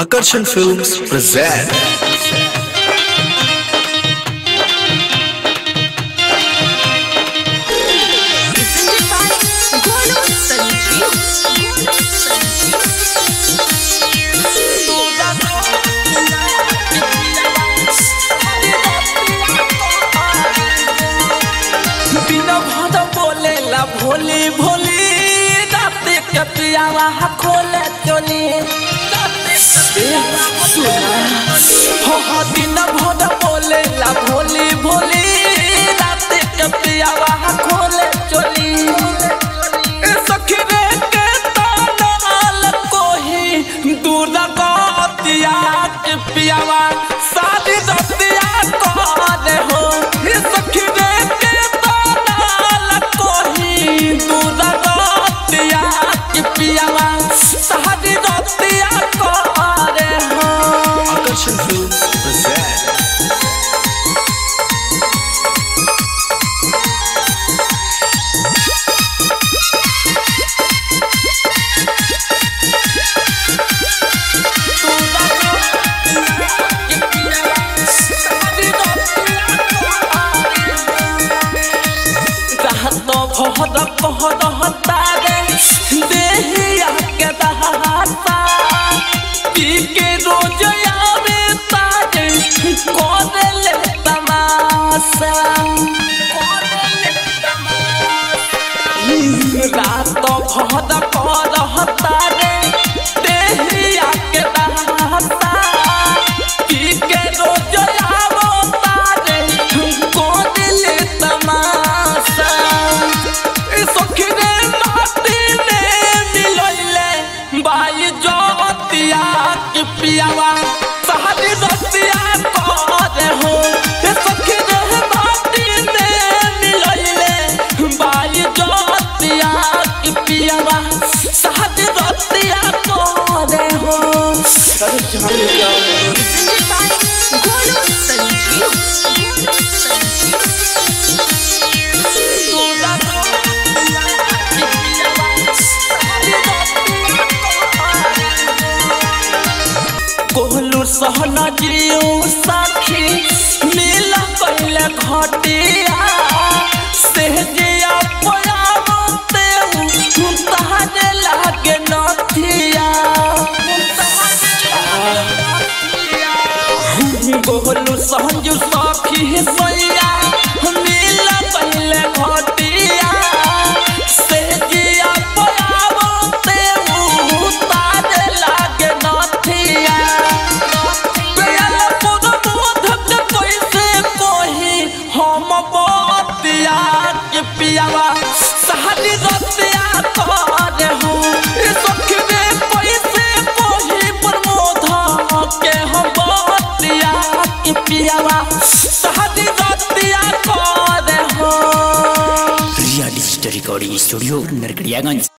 आकर्षण films present बोले ला भोली भोली दाते कपियावा खोले चोली दिन भर बोले ला भोली भोली रात कपिया खोले चोली सखीरे के ताल को ही दूर दिया पियावा शादी दिया कौन हो सखीरे के ताल को ही दूर दिया पियावा शादी दिया कोहलू सहना जियो साथी मिला पहले घटिया से जिया लागे नथिया कोहलू सहजू साखी सैया मिला पहले घटिया से जिया लागे नथिया पियावा सहली रतिया तोरे हो सखीरे पैसे कोही प्रमोद के हम बतिया कि पियावा सहली रतिया तोरे हो। Riya digital recording studio Narkatiaganj.